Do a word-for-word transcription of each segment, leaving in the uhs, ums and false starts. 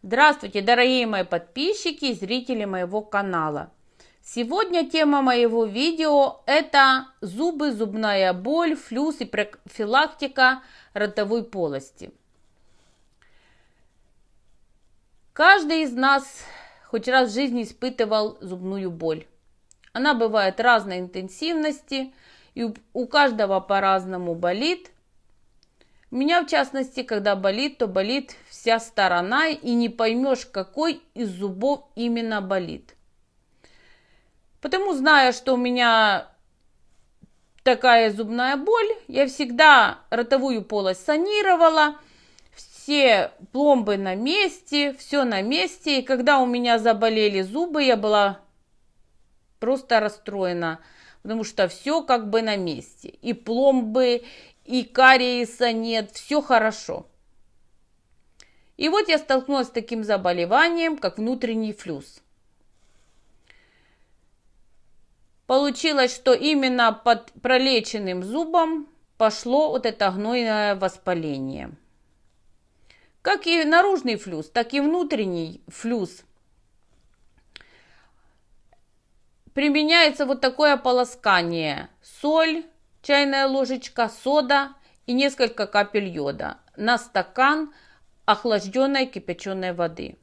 Здравствуйте, дорогие мои подписчики и зрители моего канала. Сегодня тема моего видео — это зубы, зубная боль, флюс и профилактика ротовой полости. Каждый из нас хоть раз в жизни испытывал зубную боль. Она бывает разной интенсивности и у каждого по-разному болит. У меня, в частности, когда болит, то болит вся сторона, и не поймешь, какой из зубов именно болит. Потому, зная, что у меня такая зубная боль, я всегда ротовую полость санировала, все пломбы на месте, все на месте. И когда у меня заболели зубы, я была просто расстроена, потому что все как бы на месте. И пломбы, и кариеса нет, все хорошо. И вот я столкнулась с таким заболеванием, как внутренний флюс. Получилось, что именно под пролеченным зубом пошло вот это гнойное воспаление. Как и наружный флюс, так и внутренний флюс. Применяется вот такое полоскание: соль, чайная ложечка, сода и несколько капель йода на стакан охлажденной кипяченой воды.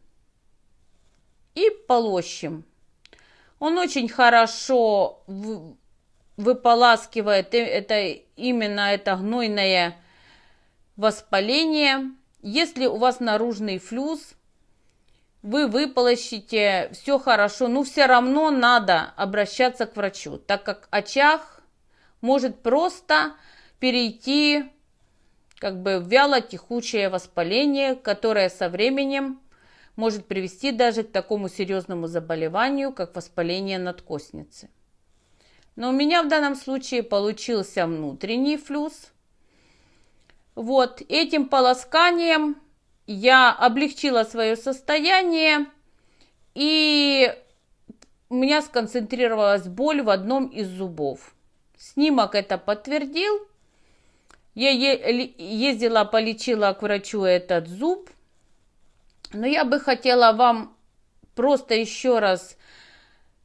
И полощем. Он очень хорошо выполаскивает это, именно это гнойное воспаление. Если у вас наружный флюс, вы выполощите, все хорошо, но все равно надо обращаться к врачу, так как очаг может просто перейти как бы в вяло-текучее воспаление, которое со временем может привести даже к такому серьезному заболеванию, как воспаление надкостницы. Но у меня в данном случае получился внутренний флюс. Вот этим полосканием я облегчила свое состояние, и у меня сконцентрировалась боль в одном из зубов. Снимок это подтвердил. Я ездила, полечила к врачу этот зуб. Но я бы хотела вам просто еще раз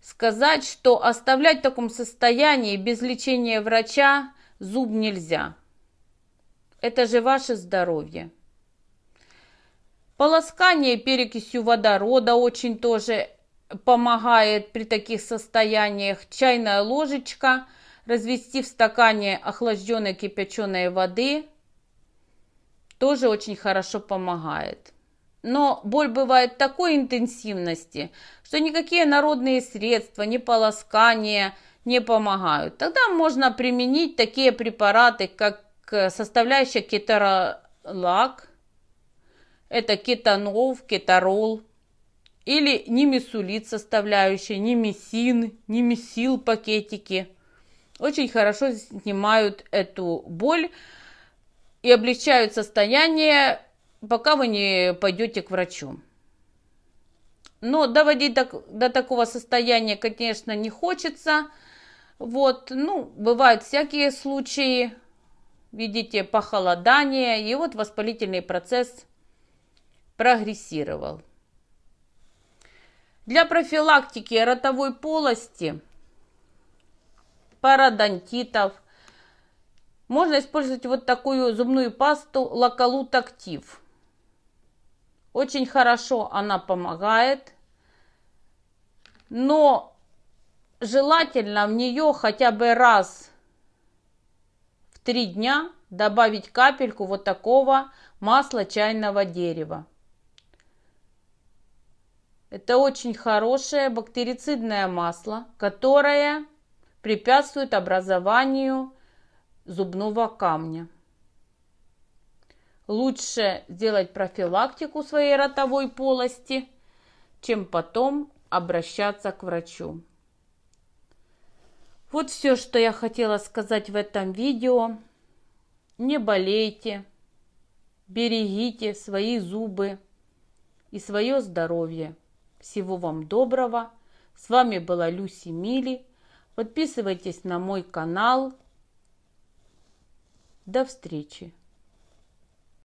сказать, что оставлять в таком состоянии без лечения врача зуб нельзя. Это же ваше здоровье. Полоскание перекисью водорода очень тоже помогает при таких состояниях. Чайная ложечка развести в стакане охлажденной кипяченой воды тоже очень хорошо помогает. Но боль бывает такой интенсивности, что никакие народные средства, ни полоскания не помогают. Тогда можно применить такие препараты, как составляющая кеторолак, это кетанол, кетарол, или нимесулит составляющая, нимесин, нимесил пакетики. Очень хорошо снимают эту боль и облегчают состояние, пока вы не пойдете к врачу. Но доводить до, до такого состояния, конечно, не хочется. Вот, ну, бывают всякие случаи. Видите, похолодание, и вот воспалительный процесс прогрессировал. Для профилактики ротовой полости, пародонтитов, можно использовать вот такую зубную пасту Лакалут Актив. Очень хорошо она помогает, но желательно в нее хотя бы раз в три дня добавить капельку вот такого масла чайного дерева. Это очень хорошее бактерицидное масло, которое препятствует образованию зубного камня. Лучше сделать профилактику своей ротовой полости, чем потом обращаться к врачу. Вот все, что я хотела сказать в этом видео. Не болейте, берегите свои зубы и свое здоровье. Всего вам доброго. С вами была Люси Мили. Подписывайтесь на мой канал. До встречи!